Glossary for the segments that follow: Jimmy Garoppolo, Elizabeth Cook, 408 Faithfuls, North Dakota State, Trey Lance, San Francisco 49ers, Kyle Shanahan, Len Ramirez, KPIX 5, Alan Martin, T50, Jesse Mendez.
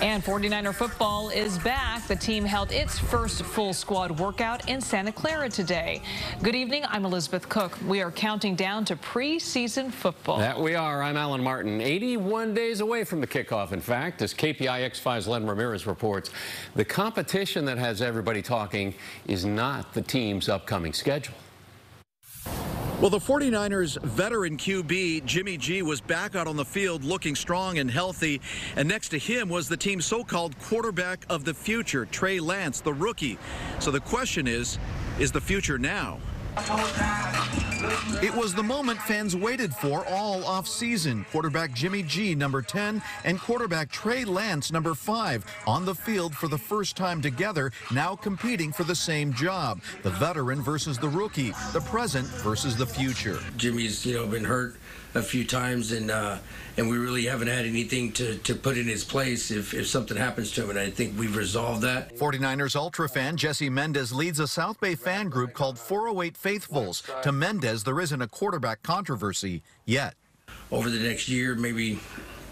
And 49er football is back. The team held its first full squad workout in Santa Clara today. Good evening, I'm Elizabeth Cook. We are counting down to preseason football. That we are. I'm Alan Martin. 81 days away from the kickoff, in fact, as KPIX 5's Len Ramirez reports, the competition that has everybody talking is not the team's upcoming schedule. Well, the 49ers veteran QB Jimmy G was back out on the field looking strong and healthy, and next to him was the team's so-called quarterback of the future, Trey Lance, the rookie. So the question is the future now? It was the moment fans waited for all offseason. Quarterback Jimmy G, number 10, and quarterback Trey Lance, number 5, on the field for the first time together, now competing for the same job. The veteran versus the rookie, the present versus the future. Jimmy's, been hurt a few times, and we really haven't had anything to put in his place if something happens to him, and I think we've resolved that. 49ers Ultra fan Jesse Mendez leads a South Bay fan group called 408 Faithfuls. To Mendez, there isn't a quarterback controversy yet. Over the next year, maybe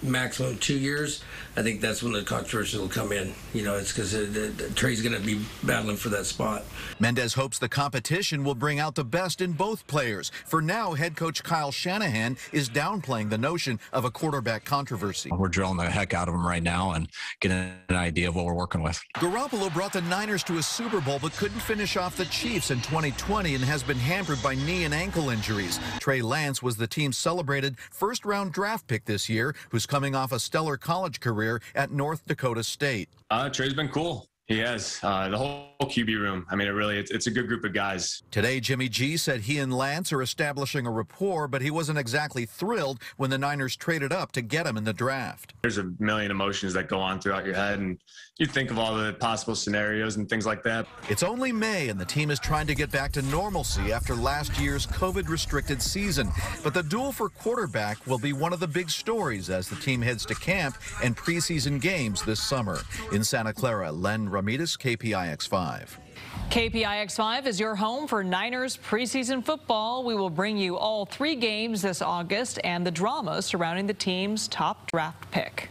maximum 2 years, I think that's when the controversy will come in. It's because Trey's going to be battling for that spot. Mendez hopes the competition will bring out the best in both players. For now, head coach Kyle Shanahan is downplaying the notion of a quarterback controversy. We're drilling the heck out of them right now and getting an idea of what we're working with. Garoppolo brought the Niners to a Super Bowl but couldn't finish off the Chiefs in 2020 and has been hampered by knee and ankle injuries. Trey Lance was the team's celebrated first-round draft pick this year, who's coming off a stellar college career at North Dakota State. Trey's been cool. He has. The whole QB room. It's a good group of guys. Today, Jimmy G said he and Lance are establishing a rapport, but he wasn't exactly thrilled when the Niners traded up to get him in the draft. There's a million emotions that go on throughout your head, and you think of all the possible scenarios and things like that. It's only May, and the team is trying to get back to normalcy after last year's COVID-restricted season. But the duel for quarterback will be one of the big stories as the team heads to camp and preseason games this summer. In Santa Clara, Len Ramirez, KPIX 5. KPIX 5 is your home for Niners preseason football. We will bring you all 3 games this August and the drama surrounding the team's top draft pick.